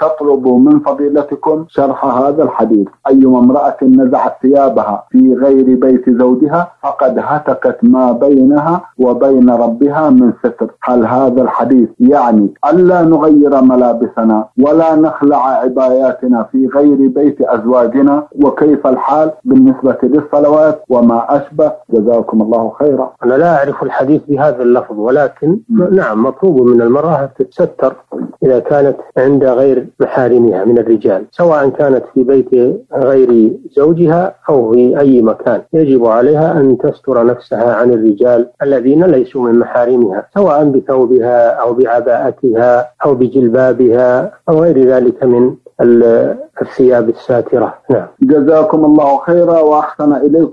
تطلب من فضيلتكم شرح هذا الحديث: أيما امرأة نزعت ثيابها في غير بيت زوجها فقد هتكت ما بينها وبين ربها من ستر. هل هذا الحديث يعني ألا نغير ملابسنا ولا نخلع عباياتنا في غير بيت أزواجنا؟ وكيف الحال بالنسبة للصلوات وما أشبه؟ جزاكم الله خيرا. أنا لا أعرف الحديث بهذا اللفظ، ولكن نعم مطلوب من المرأة تتستر إذا كانت عند غير محارمها من الرجال، سواء كانت في بيت غير زوجها أو في أي مكان، يجب عليها أن تستر نفسها عن الرجال الذين ليسوا من محارمها، سواء بثوبها أو بعباءتها أو بجلبابها أو غير ذلك من الثياب الساترة. نعم. جزاكم الله خيرا وأحسن إليكم.